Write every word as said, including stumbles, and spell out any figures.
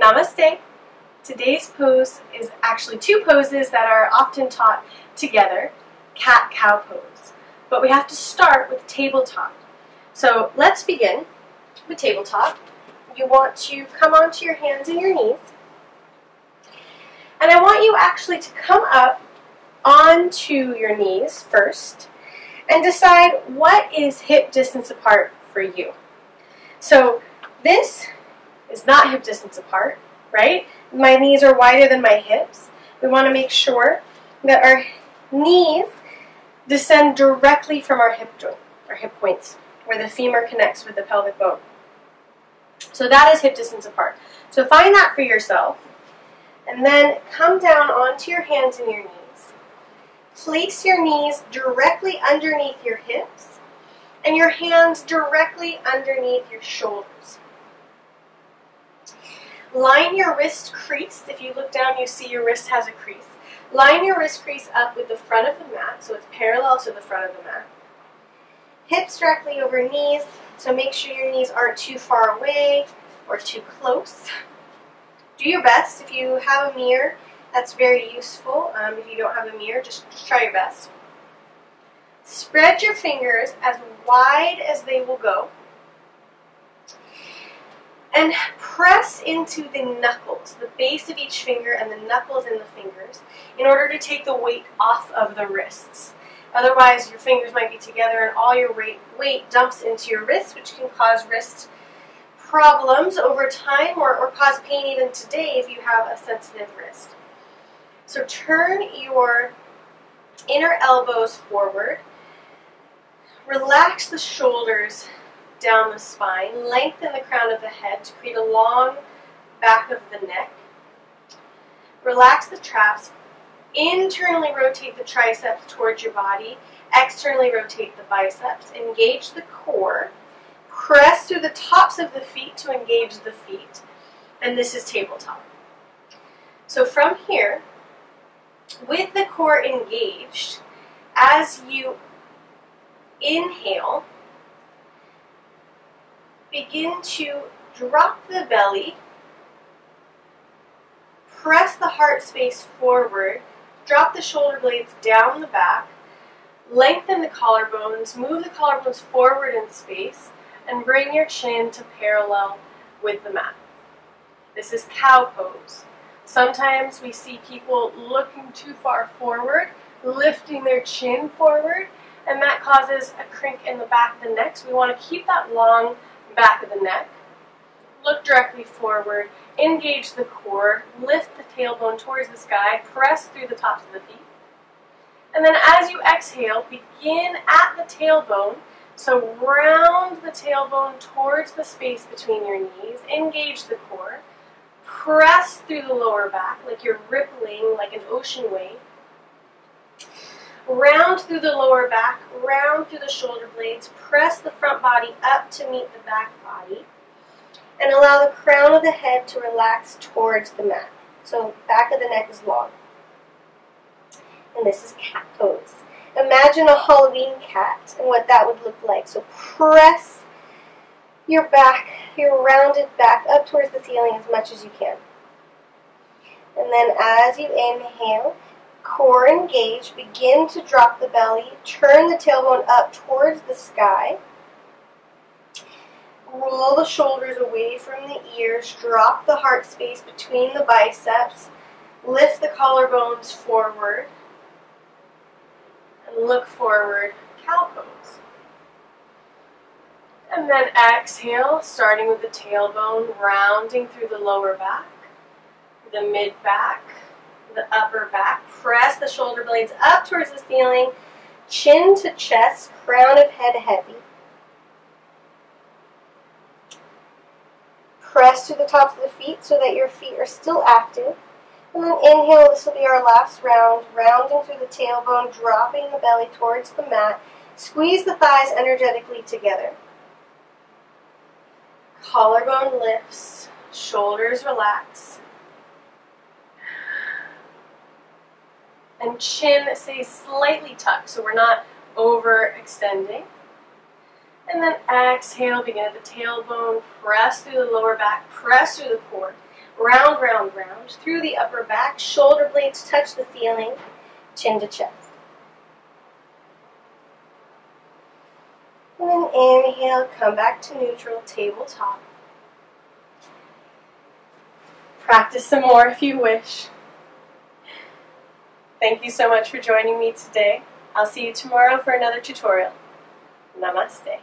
Namaste. Today's pose is actually two poses that are often taught together, cat-cow pose. But we have to start with tabletop. So let's begin with tabletop. You want to come onto your hands and your knees. And I want you actually to come up onto your knees first and decide what is hip distance apart for you. So this is not hip distance apart, right? My knees are wider than my hips. We want to make sure that our knees descend directly from our hip joint, our hip points, where the femur connects with the pelvic bone. So that is hip distance apart. So find that for yourself, and then come down onto your hands and your knees. Place your knees directly underneath your hips and your hands directly underneath your shoulders. Line your wrist crease. If you look down, you see your wrist has a crease. Line your wrist crease up with the front of the mat, so it's parallel to the front of the mat. Hips directly over knees, so make sure your knees aren't too far away or too close. Do your best. If you have a mirror, that's very useful. Um, if you don't have a mirror, just, just try your best. Spread your fingers as wide as they will go. And press into the knuckles, the base of each finger and the knuckles in the fingers, in order to take the weight off of the wrists. Otherwise, your fingers might be together and all your weight, weight dumps into your wrists, which can cause wrist problems over time or, or cause pain even today if you have a sensitive wrist. So turn your inner elbows forward. Relax the shoulders down the spine. Lengthen the crown of the head to create a long back of the neck. Relax the traps. Internally rotate the triceps towards your body. Externally rotate the biceps. Engage the core. Press through the tops of the feet to engage the feet. And this is tabletop. So from here, with the core engaged, as you inhale, begin to drop the belly, press the heart space forward, drop the shoulder blades down the back, lengthen the collarbones, move the collarbones forward in space, and bring your chin to parallel with the mat. This is cow pose. Sometimes we see people looking too far forward, lifting their chin forward, and that causes a crink in the back of the neck. So we want to keep that long back of the neck. Look directly forward, engage the core, lift the tailbone towards the sky, press through the tops of the feet. And then as you exhale, begin at the tailbone. So round the tailbone towards the space between your knees, engage the core. Press through the lower back like you're rippling like an ocean wave. Round through the lower back, round through the shoulder blades, press the front body up to meet the back body, and allow the crown of the head to relax towards the mat. So back of the neck is long. And this is cat pose. Imagine a Halloween cat and what that would look like. So press your back, your rounded back up towards the ceiling as much as you can. And then as you inhale, core engaged, begin to drop the belly, turn the tailbone up towards the sky, roll the shoulders away from the ears, drop the heart space between the biceps, lift the collarbones forward, and look forward, cow pose. And then exhale, starting with the tailbone, rounding through the lower back, the mid-back, the upper back. Press the shoulder blades up towards the ceiling, chin to chest, crown of head heavy. Press through the tops of the feet so that your feet are still active. And then inhale, this will be our last round, rounding through the tailbone, dropping the belly towards the mat. Squeeze the thighs energetically together. Collarbone lifts, shoulders relax, and chin stays slightly tucked so we're not overextending. And then exhale, begin at the tailbone, press through the lower back, press through the core. Round, round, round, through the upper back, shoulder blades touch the ceiling, chin to chest. And then inhale, come back to neutral, tabletop. Practice some more if you wish. Thank you so much for joining me today. I'll see you tomorrow for another tutorial. Namaste.